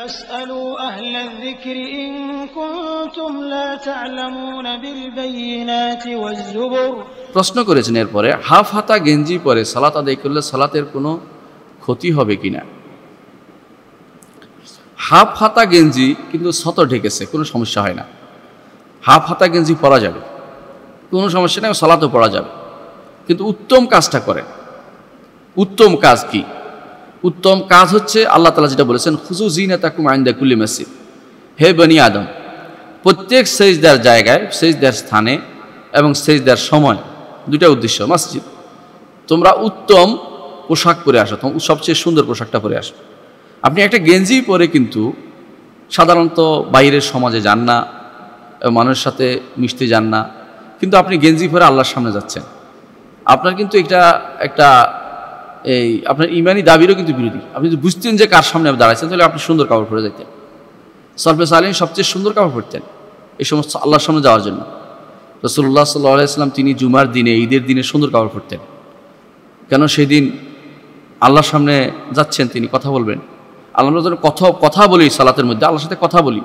فاسألوا أهل الذكر إن كنتم لا تعلمون بالبينات والزبر प्रश्न करेছেন এরপরে হাফ হাতা গেঞ্জি পরে সালাত আদায় করলে সালাতের কোনো ক্ষতি হবে কিনা হাফ হাতা গেঞ্জি কিন্তু শত ঢেকেছে কোনো সমস্যা হয় না হাফ হাতা গেঞ্জি পরা যাবে কোনো সমস্যা নাই সালাতও পড়া যাবে কিন্তু উত্তম কাজটা করে উত্তম কাজ কি उत्तम काज होच्छे आल्लाह ताआला जेटा बोलेছেন खुजू जीनताकुम इंदा कुल्ली मस्जिद हे बनी आदम प्रत्येक सेजदार जायगाय सेजदार स्थाने एवं सेजदार समय दुइटा उद्देश्य मस्जिद तोमरा उत्तम पोशाक परे आसो तो सबचेये सुंदर पोशाकटा परे आसो आपनि एकटा गेंजी परे किन्तु साधारणत बाइरेर समाजे जान ना मानुषेर साथे मिशते जान ना किन्तु आपनि गेंजी परे आल्लाहर सामने जाচ্ছেন আপনার কিন্তু এটা একটা এই আপনার ইমানি দাবিরও কিন্তু বিরোধী আপনি যদি বুঝতেন যে কার সামনে আপনি দাঁড়াইছেন তাহলে আপনি সুন্দর কাপড় পরে যেতেন সালফে সালেহ সবচেয়ে সুন্দর কাপড় পরতেন এই সমস্ত আল্লাহর সামনে যাওয়ার জন্য রাসূলুল্লাহ সাল্লাল্লাহু আলাইহি ওয়াসাল্লাম তিনি জুমার দিনে ঈদের দিনে সুন্দর কাপড় পরতেন কেন সেই দিন আল্লাহর সামনে যাচ্ছেন তিনি কথা বলবেন আল্লাহর জন্য কথা বলি সালাতের মধ্যে আল্লাহর সাথে কথা বলি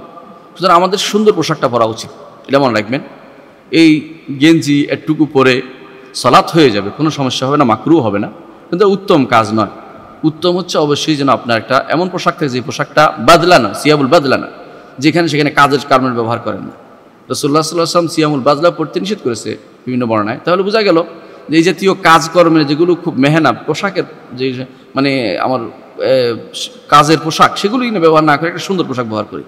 সুতরাং আমাদের সুন্দর পোশাকটা পরা উচিত এটা মনে রাখবেন এই গেঞ্জি একটুকু পরে সালাত হয়ে যাবে কোনো সমস্যা হবে না মাকরুহ হবে না কিন্তু উত্তম কাজ নয় উত্তম হচ্ছে অবশ্যই যেন আপনার একটা এমন পোশাক থাকে যে পোশাকটা বাদলানা সিয়ামুল বাদলানা যেখানে সেখানে কাজের কারণে ব্যবহার করেন না রাসূলুল্লাহ সাল্লাল্লাহু আলাইহি ওয়াসাল্লাম সিয়ামুল বাদলা পড়তে নিষেধ করেছে বিভিন্ন বর্ণনায় তাহলে বোঝা গেল যে এই জাতীয় কাজকর্মের যেগুলো খুব মেহনত পোশাকের যে মানে আমার কাজের পোশাক সেগুলোই না ব্যবহার না করে একটা সুন্দর পোশাক ব্যবহার করি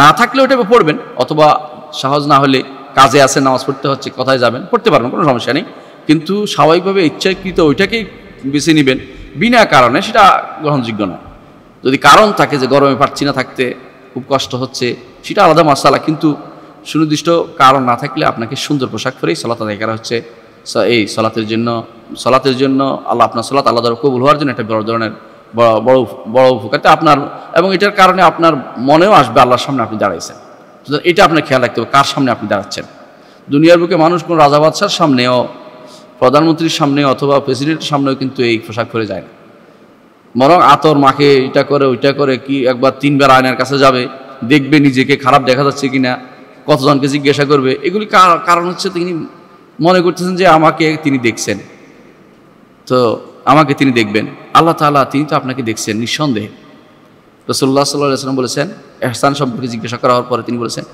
না থাকলে ওটা পড়বেন অথবা সাহস না হলে কাজে আছে নামাজ পড়তে হচ্ছে কোথায় যাবেন পড়তে পারবেন কোনো সমস্যা নেই কিন্তু স্বাভাবিকভাবে ইচ্ছাকৃত ওইটাকেই বেছে নেবেন বিনা কারণে সেটা গ্রহণযোগ্য নয় যদি কারণ থাকে যে গরমে পারছি না থাকতে খুব কষ্ট হচ্ছে সেটা আলাদা মাসালা কিন্তু সুনির্দিষ্ট কারণ না থাকলে আপনাকে সুন্দর পোশাক পরেই সালাত আদায় করা হচ্ছে এই সালাতের জন্য আল্লাহ আপনার সালাত আল্লাহ তাআলা কবুল হওয়ার জন্য একটা বড় ধরনের বড় বড় উপকার আপনার এবং এটার কারণে আপনার মনেও আসবে আল্লাহর সামনে আপনি দাঁড়াইছেন সুতরাং এটা আপনার খেয়াল রাখতে হবে কার সামনে আপনি দাঁড়াচ্ছেন দুনিয়ার বুকে মানুষ কোনো রাজা বাদশার সামনেও প্রধানমন্ত্রীর সামনে অথবা প্রেসিডেন্টের সামনেও কিন্তু এই পোশাক পরে যায় না বরং আতর মাকে এটা করে ওইটা করে কি একবার তিনবার আয়নার কাছে যাবে দেখবে নিজেকে খারাপ দেখা যাচ্ছে কি না কতজনকে জিজ্ঞাসা করবে এগুলি কারণ হচ্ছে তিনি মনে করতেছেন যে আমাকে তিনি দেখছেন তো আমাকে তিনি দেখবেন আল্লাহ তাআলা তিনি তো আপনাকে দেখছেন নিঃসন্দেহে রাসূলুল্লাহ সাল্লাল্লাহু আলাইহি ওয়াসাল্লাম বলেছেন ইহসান সম্পর্কে জিজ্ঞাসা করা হওয়ার পরে তিনি বলেছেন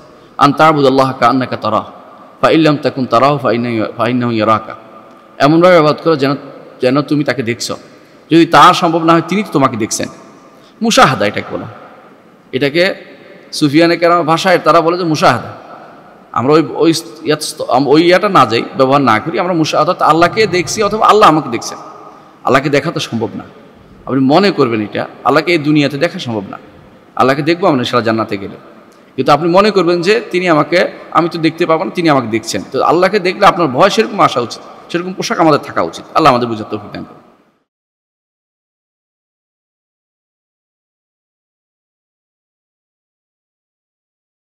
আনতা'বুদাল্লাহা কা'আন্নাকা তারাহু ফাইন লাম তাকুন তারাহু ফাইন্নাহু ইয়ারাকা এমনভাবে আবাদ করো যেন যেন তুমি তাকে দেখছ যদি তা সম্ভব না হয় তিনি তো তোমাকে দেখছেন মুশাহাদা এটাকে বলা এটাকে সুফিয়ানে কেরাম ভাষায় তারা বলে যে মুশাহাদা আমরা ওই ইয়াটা না যাই ব্যবহার না করি আমরা অর্থাৎ আল্লাহকে দেখছি অথবা আল্লাহ আমাকে দেখছেন আল্লাহকে দেখা তো সম্ভব না আপনি মনে করবেন এটা আল্লাহকে এই দুনিয়াতে দেখা সম্ভব না আল্লাহকে দেখবো আমরা সারা জান্নাতে গেলে কিন্তু আপনি মনে করবেন যে তিনি আমাকে আমি তো দেখতে পাবো না তিনি আমাকে দেখছেন তো আল্লাহকে দেখলে আপনার ভয় সেরকম আসা উচিত সেরকম পোশাক আমাদের থাকা উচিত আল্লাহ আমাদের বুঝার তৌফিক দান করুন।